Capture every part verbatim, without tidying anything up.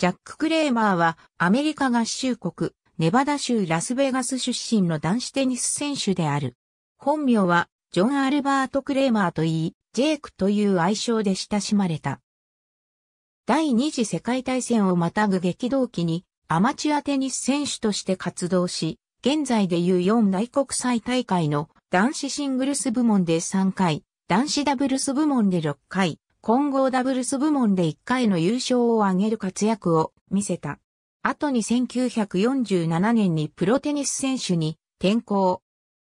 ジャック・クレーマーはアメリカ合衆国ネバダ州ラスベガス出身の男子テニス選手である。本名はジョン・アルバート・クレーマーといい、ジェイクという愛称で親しまれた。第二次世界大戦をまたぐ激動期にアマチュアテニス選手として活動し、現在でいう四大国際大会の男子シングルス部門でさんかい、男子ダブルス部門でろっかい、混合ダブルス部門でいっかいの優勝を挙げる活躍を見せた。後にせんきゅうひゃくよんじゅうななねんにプロテニス選手に転向。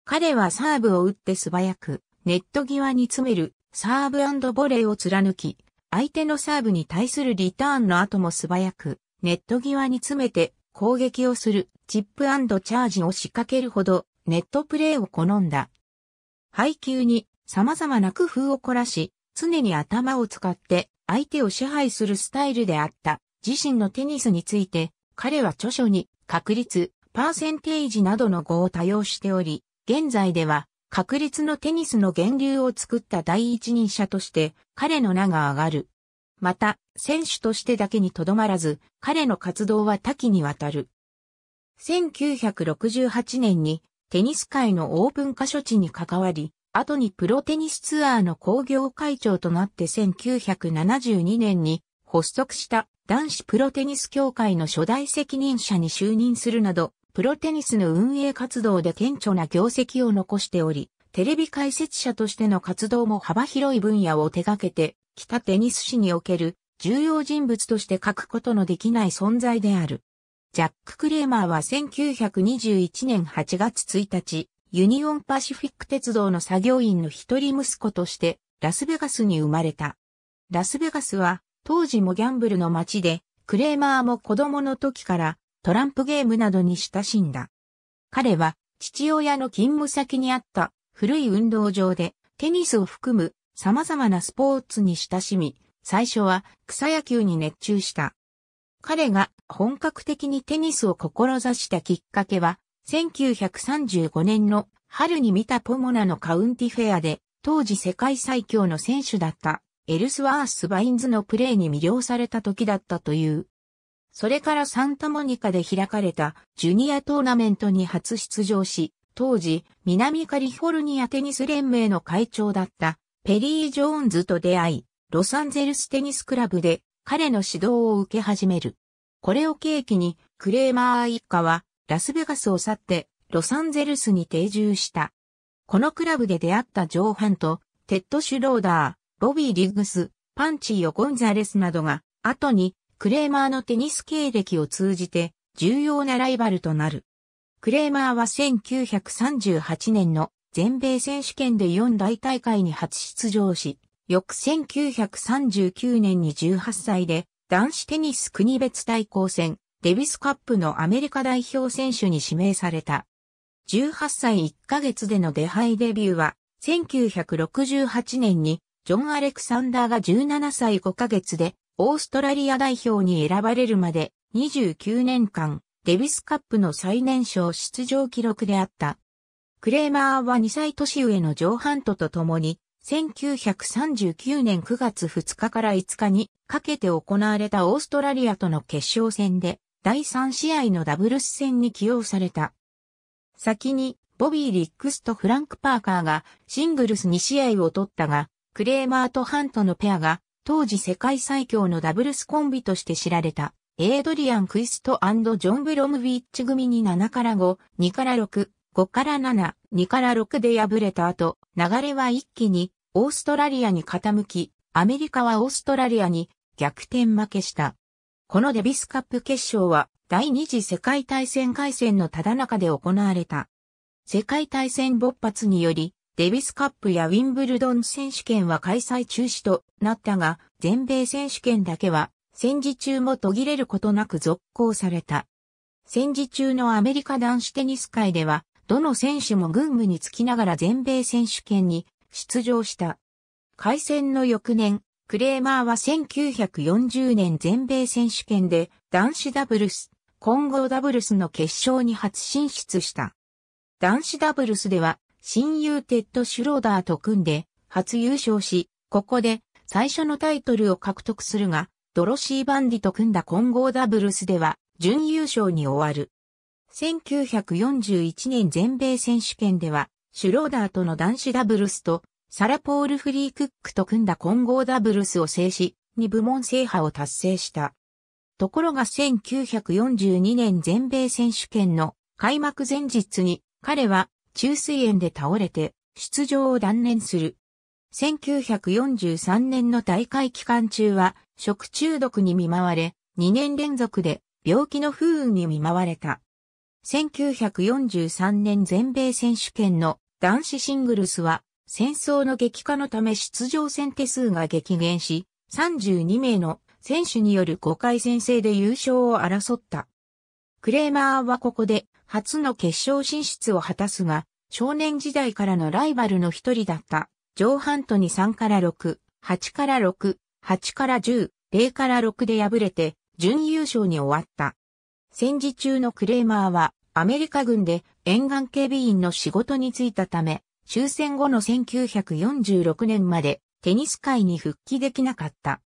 彼はサーブを打って素早く、ネット際に詰めるサーブ&ボレーを貫き、相手のサーブに対するリターンの後も素早く、ネット際に詰めて攻撃をするチップ&チャージを仕掛けるほどネットプレーを好んだ。配球に様々な工夫を凝らし、常に頭を使って相手を支配するスタイルであった自身のテニスについて、彼は著書に確率、パーセンテージなどの語を多用しており、現在では確率のテニスの源流を作った第一人者として彼の名が上がる。また、選手としてだけにとどまらず、彼の活動は多岐にわたる。せんきゅうひゃくろくじゅうはちねんにテニス界のオープン過疎地に関わり、後にプロテニスツアーの興行会長となってせんきゅうひゃくななじゅうにねんに発足した男子プロテニス協会の初代責任者に就任するなど、プロテニスの運営活動で顕著な業績を残しており、テレビ解説者としての活動も幅広い分野を手掛けて、きたテニス史における重要人物として欠くことのできない存在である。ジャック・クレーマーはせんきゅうひゃくにじゅういちねんはちがつついたち、ユニオンパシフィック鉄道の作業員の一人息子としてラスベガスに生まれた。ラスベガスは当時もギャンブルの街で、クレーマーも子供の時からトランプゲームなどに親しんだ。彼は父親の勤務先にあった古い運動場でテニスを含む様々なスポーツに親しみ、最初は草野球に熱中した。彼が本格的にテニスを志したきっかけは、せんきゅうひゃくさんじゅうごねんの春に見たポモナのカウンティフェアで、当時世界最強の選手だったエルスワース・バインズのプレーに魅了された時だったという。それからサンタモニカで開かれたジュニアトーナメントに初出場し、当時南カリフォルニアテニス連盟の会長だったペリー・ジョーンズと出会い、ロサンゼルステニスクラブで彼の指導を受け始める。これを契機にクレーマー一家は、ラスベガスを去ってロサンゼルスに定住した。このクラブで出会ったジョー・ハント、テッド・シュローダー、ボビー・リッグス、パンチ・ヨ・ゴンザレスなどが後にクレーマーのテニス経歴を通じて重要なライバルとなる。クレーマーはせんきゅうひゃくさんじゅうはちねんの全米選手権でよんだいたいかいに初出場し、翌せんきゅうひゃくさんじゅうきゅうねんにじゅうはっさいで男子テニス国別対抗戦、デビスカップのアメリカ代表選手に指名された。じゅうはっさいいっかげつでの出杯デビューは、せんきゅうひゃくろくじゅうはちねんにジョン・アレクサンダーがじゅうななさいごかげつでオーストラリア代表に選ばれるまでにじゅうきゅうねんかん、デビスカップの最年少出場記録であった。クレーマーはにさいとしうえのジョー・ハントと共に、せんきゅうひゃくさんじゅうきゅうねんくがつふつかからいつかにかけて行われたオーストラリアとの決勝戦で、だいさんしあいのダブルス戦に起用された。先に、ボビー・リッグスとフランク・パーカーがシングルスにしあいを取ったが、クレーマーとハントのペアが、当時世界最強のダブルスコンビとして知られた、エイドリアン・クイスト&ジョン・ブロムビッチ組にななからご、にからろく、ごからなな、にからろくで敗れた後、流れは一気にオーストラリアに傾き、アメリカはオーストラリアに逆転負けした。このデビスカップ決勝は第二次世界大戦開戦のただ中で行われた。世界大戦勃発によりデビスカップやウィンブルドン選手権は開催中止となったが、全米選手権だけは戦時中も途切れることなく続行された。戦時中のアメリカ男子テニス界ではどの選手も軍務につきながら全米選手権に出場した。開戦の翌年、クレーマーはせんきゅうひゃくよんじゅうねん全米選手権で男子ダブルス、混合ダブルスの決勝に初進出した。男子ダブルスでは親友テッド・シュローダーと組んで初優勝し、ここで最初のタイトルを獲得するが、ドロシー・バンディと組んだ混合ダブルスでは準優勝に終わる。せんきゅうひゃくよんじゅういちねん全米選手権ではシュローダーとの男子ダブルスとサラ・ポール・フリークックと組んだ混合ダブルスを制し、に部門制覇を達成した。ところがせんきゅうひゃくよんじゅうにねん全米選手権の開幕前日に彼は虫垂炎で倒れて出場を断念する。せんきゅうひゃくよんじゅうさんねんの大会期間中は食中毒に見舞われ、にねん連続で病気の不運に見舞われた。せんきゅうひゃくよんじゅうさんねん全米選手権の男子シングルスは戦争の激化のため出場選手数が激減し、さんじゅうにめいの選手によるごかい戦制で優勝を争った。クレーマーはここで初の決勝進出を果たすが、少年時代からのライバルの一人だった、ジョー・ハントにさんからろく、はちからろく、はちからじゅう、ゼロからろくで敗れて、準優勝に終わった。戦時中のクレーマーは、アメリカ軍で沿岸警備員の仕事に就いたため、終戦後のせんきゅうひゃくよんじゅうろくねんまで、テニス界に復帰できなかった。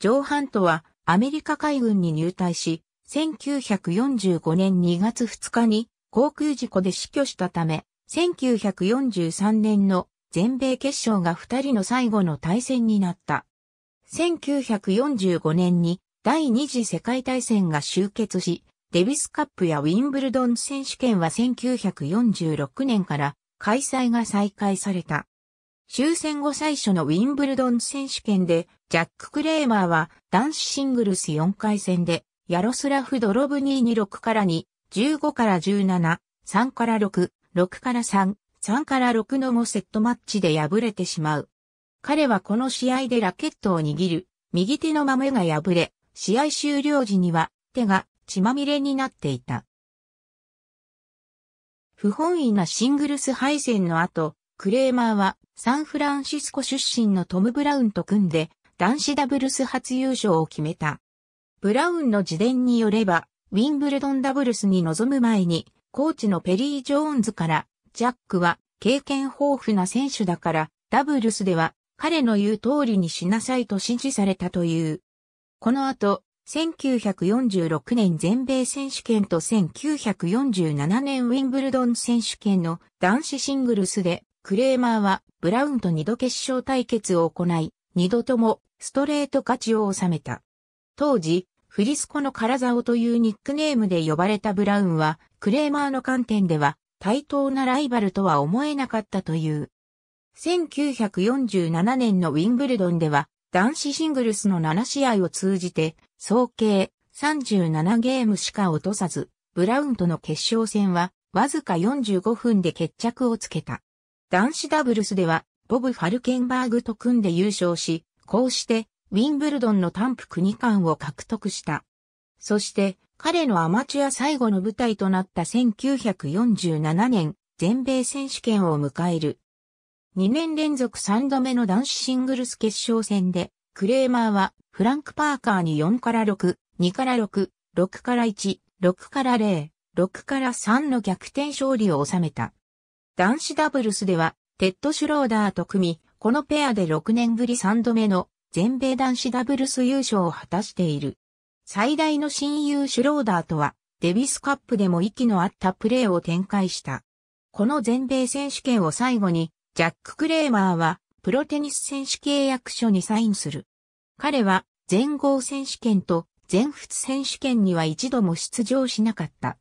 ジョー・ハントは、アメリカ海軍に入隊し、せんきゅうひゃくよんじゅうごねんにがつふつかに航空事故で死去したため、せんきゅうひゃくよんじゅうさんねんの全米決勝がふたりの最後の対戦になった。せんきゅうひゃくよんじゅうごねんに第二次世界大戦が終結し、デビスカップやウィンブルドン選手権はせんきゅうひゃくよんじゅうろくねんから開催が再開された。終戦後最初のウィンブルドン選手権で、ジャック・クレーマーは男子シングルスよんかい戦で、ヤロスラフ・ドロブニーにろくからに、じゅうごからじゅうなな、さんからろく、ろくからさん、さんからろくのごセットマッチで敗れてしまう。彼はこの試合でラケットを握る、右手のマメが破れ、試合終了時には手が血まみれになっていた。不本意なシングルス敗戦の後、クレーマーはサンフランシスコ出身のトム・ブラウンと組んで男子ダブルス初優勝を決めた。ブラウンの自伝によれば、ウィンブルドンダブルスに臨む前に、コーチのペリー・ジョーンズから、ジャックは経験豊富な選手だから、ダブルスでは彼の言う通りにしなさいと指示されたという。この後、せんきゅうひゃくよんじゅうろくねん全米選手権とせんきゅうひゃくよんじゅうななねんウィンブルドン選手権の男子シングルスで、クレーマーはブラウンとにど決勝対決を行い、にどともストレート勝ちを収めた。当時、フリスコの唐沢というニックネームで呼ばれたブラウンは、クレーマーの観点では、対等なライバルとは思えなかったという。せんきゅうひゃくよんじゅうななねんのウィンブルドンでは、男子シングルスのななしあいを通じて、総計さんじゅうななゲームしか落とさず、ブラウンとの決勝戦は、わずかよんじゅうごふんで決着をつけた。男子ダブルスでは、ボブ・ファルケンバーグと組んで優勝し、こうして、ウィンブルドンの単複にかんを獲得した。そして、彼のアマチュア最後の舞台となったせんきゅうひゃくよんじゅうななねん、全米選手権を迎える。にねん連続さんどめの男子シングルス決勝戦で、クレーマーは、フランク・パーカーによんからろく、にからろく、ろくからいち、ろくからゼロ、ろくからさんの逆転勝利を収めた。男子ダブルスでは、テッド・シュローダーと組み、このペアでろくねんぶりさんどめの、全米男子ダブルス優勝を果たしている。最大の親友シュローダーとは、デビスカップでも息の合ったプレーを展開した。この全米選手権を最後に、ジャック・クレーマーは、プロテニス選手契約書にサインする。彼は、全豪選手権と全仏選手権には一度も出場しなかった。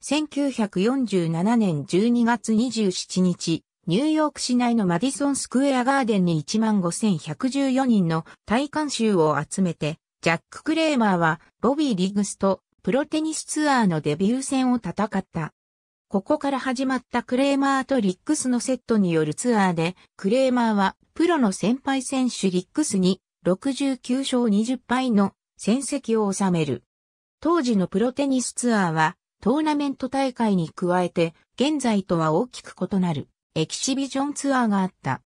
せんきゅうひゃくよんじゅうななねんじゅうにがつにじゅうしちにち、ニューヨーク市内のマディソンスクエアガーデンにいちまんごせんひゃくじゅうよにんの大観衆を集めて、ジャック・クレーマーはボビー・リグスとプロテニスツアーのデビュー戦を戦った。ここから始まったクレーマーとリッグスのセットによるツアーで、クレーマーはプロの先輩選手リッグスにろくじゅうきゅうしょうにじゅっぱいの戦績を収める。当時のプロテニスツアーはトーナメント大会に加えて、現在とは大きく異なる。エキシビジョンツアーがあった。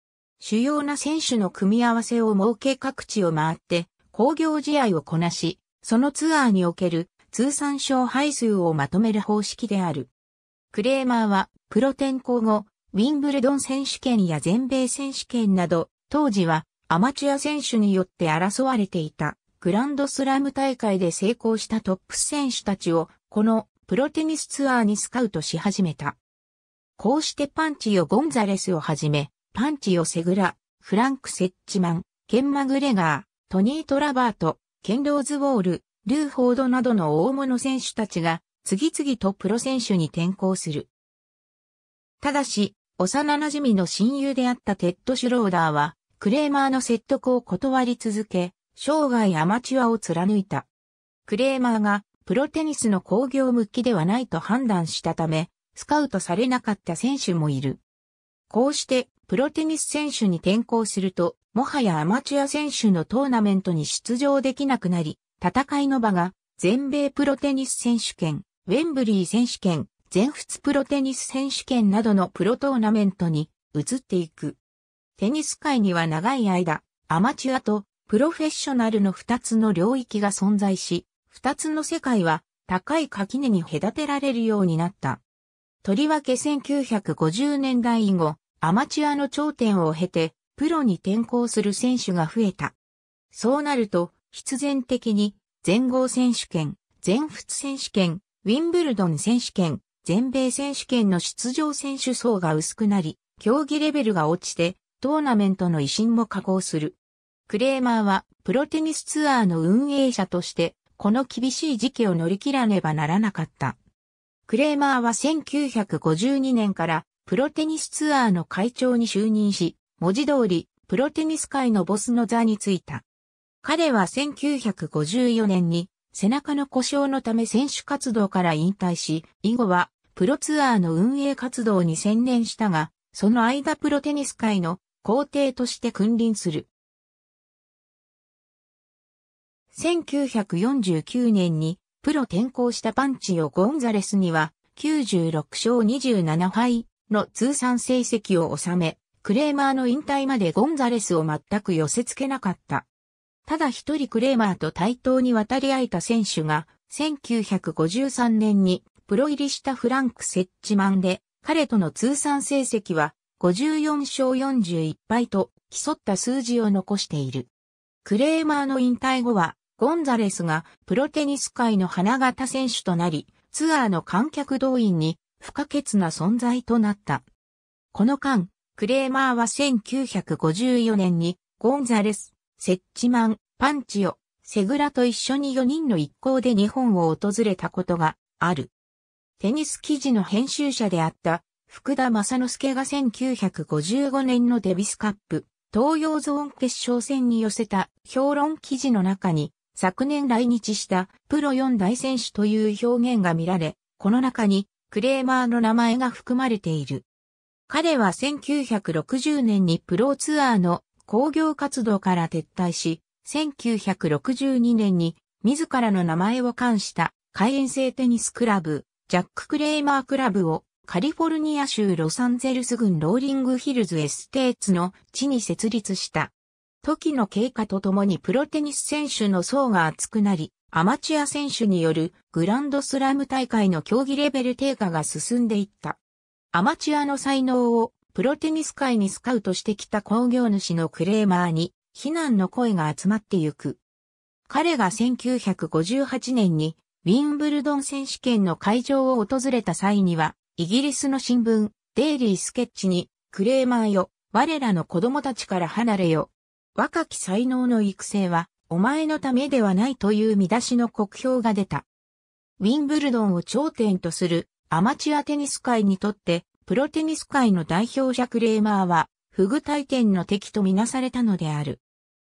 主要な選手の組み合わせを設け各地を回って、興行試合をこなし、そのツアーにおける通算勝敗数をまとめる方式である。クレーマーは、プロ転向後、ウィンブルドン選手権や全米選手権など、当時はアマチュア選手によって争われていた、グランドスラム大会で成功したトップ選手たちをこのプロテニスツアーにスカウトし始めた。こうしてパンチヨ・ゴンザレスをはじめ、パンチヨ・セグラ、フランク・セッチマン、ケン・マグレガー、トニー・トラバート、ケン・ローズウォール、ルー・フォードなどの大物選手たちが次々とプロ選手に転向する。ただし、幼馴染の親友であったテッド・シュローダーは、クレーマーの説得を断り続け、生涯アマチュアを貫いた。クレーマーがプロテニスの興行向きではないと判断したため、スカウトされなかった選手もいる。こうしてプロテニス選手に転向すると、もはやアマチュア選手のトーナメントに出場できなくなり、戦いの場が全米プロテニス選手権、ウェンブリー選手権、全仏プロテニス選手権などのプロトーナメントに移っていく。テニス界には長い間、アマチュアとプロフェッショナルの二つの領域が存在し、二つの世界は高い垣根に隔てられるようになった。とりわけせんきゅうひゃくごじゅうねんだい以後、アマチュアの頂点を経て、プロに転向する選手が増えた。そうなると、必然的に、全豪選手権、全仏選手権、ウィンブルドン選手権、全米選手権の出場選手層が薄くなり、競技レベルが落ちて、トーナメントの威信も下降する。クレーマーは、プロテニスツアーの運営者として、この厳しい時期を乗り切らねばならなかった。クレーマーはせんきゅうひゃくごじゅうにねんから、プロテニスツアーの会長に就任し、文字通り、プロテニス界のボスの座に就いた。彼はせんきゅうひゃくごじゅうよねんに、背中の故障のため選手活動から引退し、以後は、プロツアーの運営活動に専念したが、その間プロテニス界の皇帝として君臨する。せんきゅうひゃくよんじゅうきゅうねんにプロ転向したパンチヨ・ゴンザレスにはきゅうじゅうろくしょうにじゅうななはいの通算成績を収め、クレーマーの引退までゴンザレスを全く寄せ付けなかった。ただ一人クレーマーと対等に渡り合えた選手がせんきゅうひゃくごじゅうさんねんにプロ入りしたフランク・セッチマンで、彼との通算成績はごじゅうよんしょうよんじゅういちはいと競った数字を残している。クレーマーの引退後は、ゴンザレスがプロテニス界の花形選手となり、ツアーの観客動員に不可欠な存在となった。この間、クレーマーはせんきゅうひゃくごじゅうよねんにゴンザレス、セッチマン、パンチヨ、セグラと一緒によにんの一行で日本を訪れたことがある。テニス記事の編集者であった福田正之助がせんきゅうひゃくごじゅうごねんのデビスカップ東洋ゾーン決勝戦に寄せた評論記事の中に昨年来日したプロよんだい選手という表現が見られ、この中にクレーマーの名前が含まれている。彼はせんきゅうひゃくろくじゅうねんにプロツアーの興行活動から撤退し、せんきゅうひゃくろくじゅうにねんに自らの名前を冠した会員制テニスクラブジャック・クレーマークラブをカリフォルニア州ロサンゼルス郡ローリングヒルズエステーツの地に設立した。時の経過とともにプロテニス選手の層が厚くなり、アマチュア選手によるグランドスラム大会の競技レベル低下が進んでいった。アマチュアの才能をプロテニス界にスカウトしてきた興行主のクレーマーに非難の声が集まってゆく。彼がせんきゅうひゃくごじゅうはちねんにウィンブルドン選手権の会場を訪れた際には、イギリスの新聞、デイリースケッチに、クレーマーよ、我らの子供たちから離れよ。若き才能の育成は、お前のためではないという見出しの酷評が出た。ウィンブルドンを頂点とするアマチュアテニス界にとって、プロテニス界の代表者クレーマーは、不遇体験の敵とみなされたのである。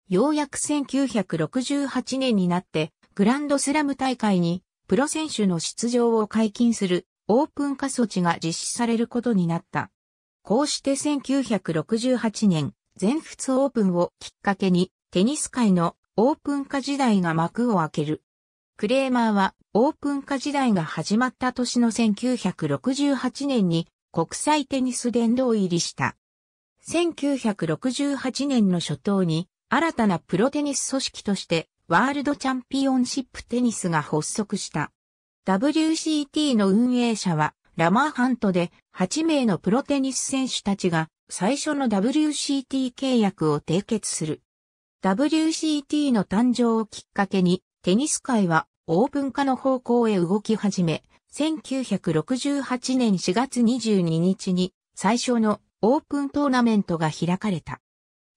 ようやくせんきゅうひゃくろくじゅうはちねんになって、グランドスラム大会に、プロ選手の出場を解禁するオープン化措置が実施されることになった。こうしてせんきゅうひゃくろくじゅうはちねん、全仏オープンをきっかけにテニス界のオープン化時代が幕を開ける。クレーマーはオープン化時代が始まった年のせんきゅうひゃくろくじゅうはちねんに国際テニス殿堂入りした。せんきゅうひゃくろくじゅうはちねんの初頭に新たなプロテニス組織としてワールドチャンピオンシップテニスが発足した。ダブリューシーティー の運営者はラマーハントではちめいのプロテニス選手たちが最初の ダブリューシーティー 契約を締結する。ダブリューシーティー の誕生をきっかけに、テニス界はオープン化の方向へ動き始め、せんきゅうひゃくろくじゅうはちねんしがつにじゅうににちに最初のオープントーナメントが開かれた。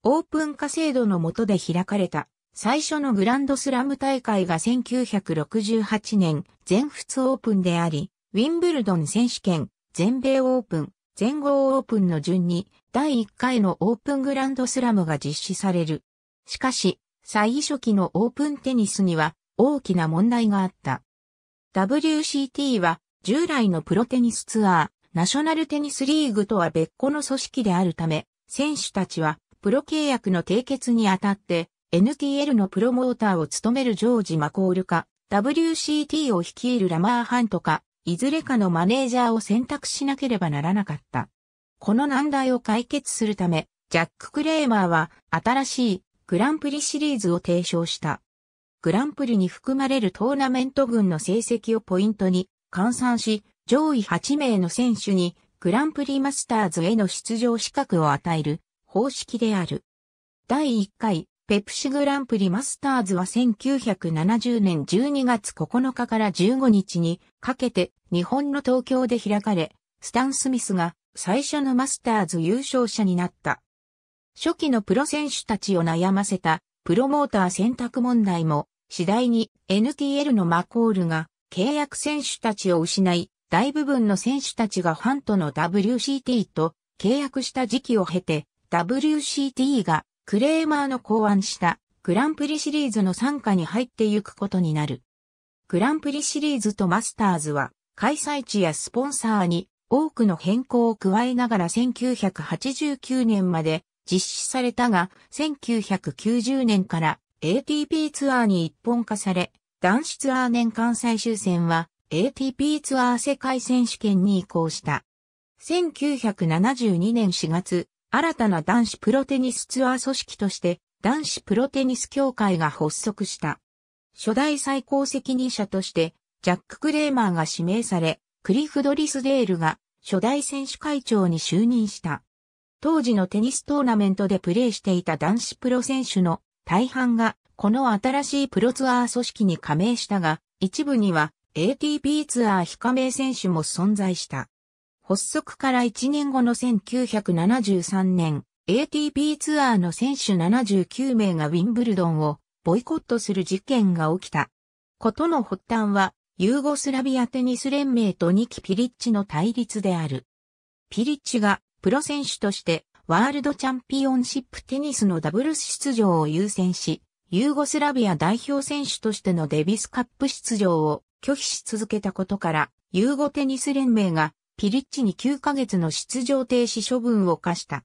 オープン化制度の下で開かれた最初のグランドスラム大会がせんきゅうひゃくろくじゅうはちねん全仏オープンであり、ウィンブルドン選手権、全米オープン、全豪オープンの順にだいいっかいのオープングランドスラムが実施される。しかし、最初期のオープンテニスには大きな問題があった。ダブリューシーティー は従来のプロテニスツアー、ナショナルテニスリーグとは別個の組織であるため、選手たちはプロ契約の締結にあたって エヌティーエル のプロモーターを務めるジョージ・マコールか ダブリューシーティー を率いるラマー・ハントかいずれかのマネージャーを選択しなければならなかった。この難題を解決するためジャック・クレーマーは新しいグランプリシリーズを提唱した。グランプリに含まれるトーナメント群の成績をポイントに換算し上位はちめいの選手にグランプリマスターズへの出場資格を与える方式である。だいいっかい、ペプシグランプリマスターズはせんきゅうひゃくななじゅうねんじゅうにがつここのかからじゅうごにちにかけて日本の東京で開かれ、スタン・スミスが最初のマスターズ優勝者になった。初期のプロ選手たちを悩ませたプロモーター選択問題も次第に エヌティーエル のマコールが契約選手たちを失い、大部分の選手たちがハントの ダブリューシーティー と契約した時期を経て、ダブリューシーティー がクレーマーの考案したグランプリシリーズの傘下に入ってゆくことになる。グランプリシリーズとマスターズは開催地やスポンサーに多くの変更を加えながらせんきゅうひゃくはちじゅうきゅうねんまで実施されたが、せんきゅうひゃくきゅうじゅうねんから エーティーピー ツアーに一本化され、男子ツアー年間最終戦は エーティーピー ツアー世界選手権に移行した。せんきゅうひゃくななじゅうにねんしがつ、新たな男子プロテニスツアー組織として男子プロテニス協会が発足した。初代最高責任者としてジャック・クレーマーが指名され、クリフ・ドリスデールが初代選手会長に就任した。当時のテニストーナメントでプレーしていた男子プロ選手の大半がこの新しいプロツアー組織に加盟したが、一部には エーティーピー ツアー非加盟選手も存在した。発足からいちねんごのせんきゅうひゃくななじゅうさんねん、エーティーピー ツアーの選手ななじゅうきゅうめいがウィンブルドンをボイコットする事件が起きた。ことの発端は、ユーゴスラビアテニス連盟とニキ・ピリッチの対立である。ピリッチがプロ選手としてワールドチャンピオンシップテニスのダブルス出場を優先し、ユーゴスラビア代表選手としてのデビスカップ出場を拒否し続けたことから、ユーゴテニス連盟がピリッチにきゅうかげつの出場停止処分を課した。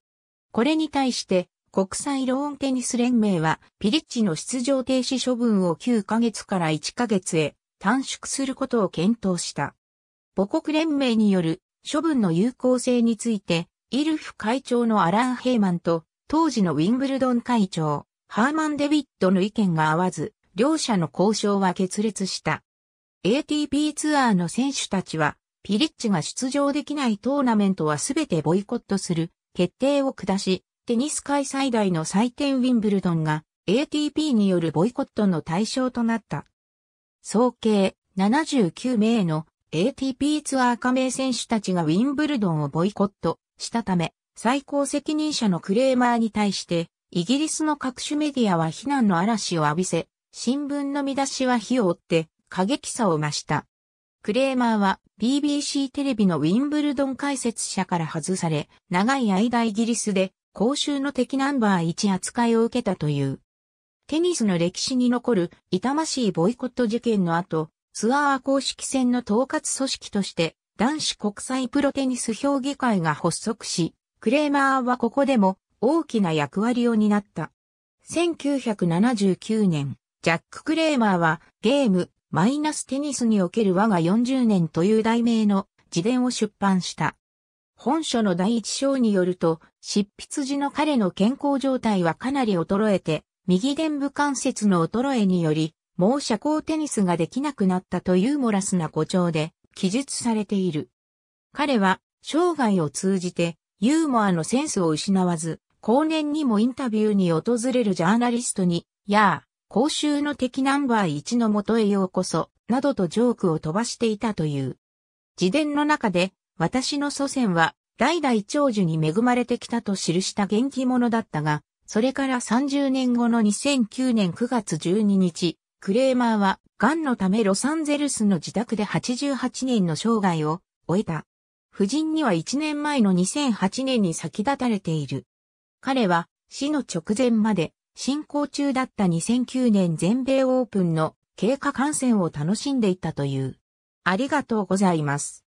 これに対して国際ローンテニス連盟はピリッチの出場停止処分をきゅうかげつからいっかげつへ短縮することを検討した。母国連盟による処分の有効性についてイルフ会長のアラン・ヘイマンと当時のウィンブルドン会長ハーマン・デビッドの意見が合わず両者の交渉は決裂した。エーティーピー ツアーの選手たちはピリッチが出場できないトーナメントはすべてボイコットする決定を下し、テニス界最大の祭典ウィンブルドンが エーティーピー によるボイコットの対象となった。総計ななじゅうきゅうめいの エーティーピー ツアー加盟選手たちがウィンブルドンをボイコットしたため、最高責任者のクレーマーに対して、イギリスの各種メディアは非難の嵐を浴びせ、新聞の見出しは火を追って過激さを増した。クレーマーは ビービーシー テレビのウィンブルドン解説者から外され、長い間イギリスで公衆の敵ナンバーワン扱いを受けたという。テニスの歴史に残る痛ましいボイコット事件の後、ツアー公式戦の統括組織として男子国際プロテニス評議会が発足し、クレーマーはここでも大きな役割を担った。せんきゅうひゃくななじゅうきゅうねん、ジャック・クレーマーはゲーム、マイナステニスにおける我がよんじゅうねんという題名の自伝を出版した。本書の第一章によると、執筆時の彼の健康状態はかなり衰えて、右臀部関節の衰えにより、もう社交テニスができなくなったとユーモラスな誇張で記述されている。彼は生涯を通じてユーモアのセンスを失わず、後年にもインタビューに訪れるジャーナリストに、やあ、公衆の敵ナンバーいちの元へようこそ、などとジョークを飛ばしていたという。自伝の中で、私の祖先は、代々長寿に恵まれてきたと記した元気者だったが、それからさんじゅうねんごのにせんきゅうねんくがつじゅうににち、クレーマーは、癌のためロサンゼルスの自宅ではちじゅうはちねんの生涯を終えた。夫人にはいちねんまえのにせんはちねんに先立たれている。彼は死の直前まで進行中だったにせんきゅうねん全米オープンの経過観戦を楽しんでいたという。ありがとうございます。